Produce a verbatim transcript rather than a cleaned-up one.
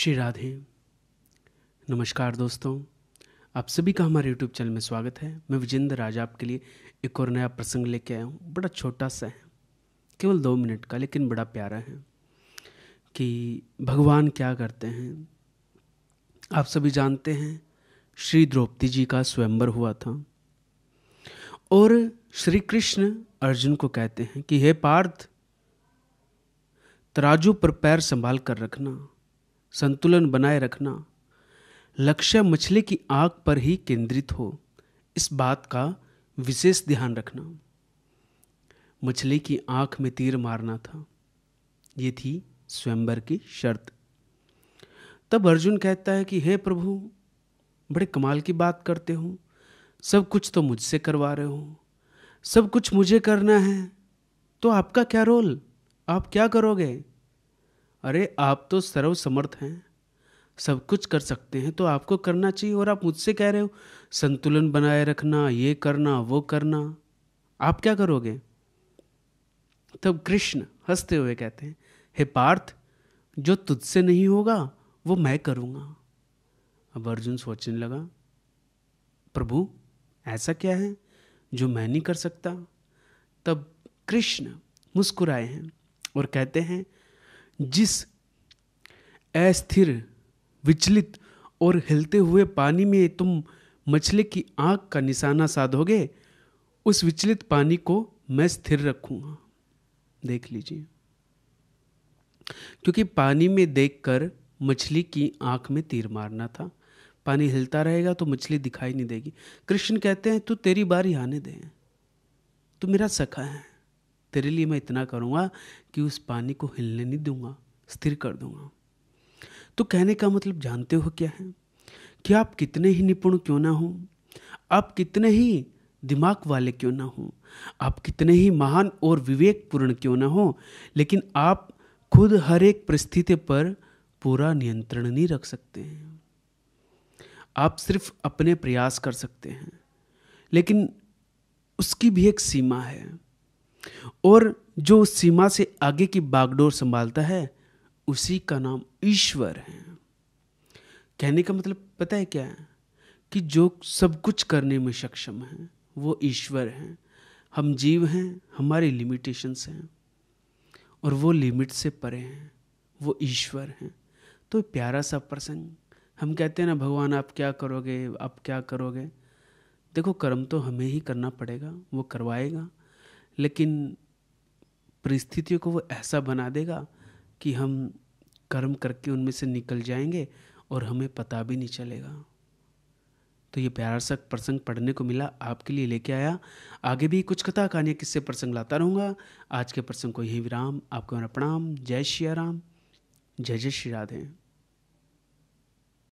श्री राधे। नमस्कार दोस्तों, आप सभी का हमारे यूट्यूब चैनल में स्वागत है। मैं विजेंद्र राजा आपके लिए एक और नया प्रसंग लेके आया हूँ। बड़ा छोटा सा है, केवल दो मिनट का, लेकिन बड़ा प्यारा है कि भगवान क्या करते हैं। आप सभी जानते हैं श्री द्रौपदी जी का स्वयंवर हुआ था और श्री कृष्ण अर्जुन को कहते हैं कि हे पार्थ, तराजू पर पैर संभाल कर रखना, संतुलन बनाए रखना, लक्ष्य मछली की आंख पर ही केंद्रित हो, इस बात का विशेष ध्यान रखना। मछली की आंख में तीर मारना था, ये थी स्वयंवर की शर्त। तब अर्जुन कहता है कि हे प्रभु, बड़े कमाल की बात करते हो, सब कुछ तो मुझसे करवा रहे हो, सब कुछ मुझे करना है, तो आपका क्या रोल, आप क्या करोगे? अरे आप तो सर्वसमर्थ हैं, सब कुछ कर सकते हैं, तो आपको करना चाहिए। और आप मुझसे कह रहे हो संतुलन बनाए रखना, ये करना, वो करना, आप क्या करोगे? तब कृष्ण हंसते हुए कहते हैं, हे पार्थ, जो तुझसे नहीं होगा वो मैं करूँगा। अब अर्जुन सोचने लगा, प्रभु ऐसा क्या है जो मैं नहीं कर सकता? तब कृष्ण मुस्कुराए हैं और कहते हैं, जिस अस्थिर, विचलित और हिलते हुए पानी में तुम मछली की आंख का निशाना साधोगे, उस विचलित पानी को मैं स्थिर रखूंगा। देख लीजिए, क्योंकि पानी में देखकर मछली की आंख में तीर मारना था। पानी हिलता रहेगा तो मछली दिखाई नहीं देगी। कृष्ण कहते हैं, तू तेरी बारी आने दे, तू मेरा सखा है, तेरे लिए मैं इतना करूँगा कि उस पानी को हिलने नहीं दूंगा, स्थिर कर दूंगा। तो कहने का मतलब जानते हो क्या है कि आप कितने ही निपुण क्यों ना हो, आप कितने ही दिमाग वाले क्यों ना हो, आप कितने ही महान और विवेकपूर्ण क्यों ना हो, लेकिन आप खुद हर एक परिस्थिति पर पूरा नियंत्रण नहीं रख सकते हैं। आप सिर्फ अपने प्रयास कर सकते हैं, लेकिन उसकी भी एक सीमा है, और जो उस सीमा से आगे की बागडोर संभालता है उसी का नाम ईश्वर है। कहने का मतलब पता है क्या है कि जो सब कुछ करने में सक्षम है वो ईश्वर है। हम जीव हैं, हमारे लिमिटेशंस हैं, और वो लिमिट से परे हैं, वो ईश्वर हैं। तो प्यारा सा प्रसंग। हम कहते हैं ना, भगवान आप क्या करोगे, आप क्या करोगे। देखो, कर्म तो हमें ही करना पड़ेगा, वो करवाएगा, लेकिन परिस्थितियों को वो ऐसा बना देगा कि हम कर्म करके उनमें से निकल जाएंगे और हमें पता भी नहीं चलेगा। तो ये प्यारा सा प्रसंग पढ़ने को मिला, आपके लिए लेके आया। आगे भी कुछ कथा कहानियाँ किससे प्रसंग लाता रहूँगा। आज के प्रसंग को यही विराम। आपको मेरा प्रणाम। जय श्री राम। जय जय श्री राधे।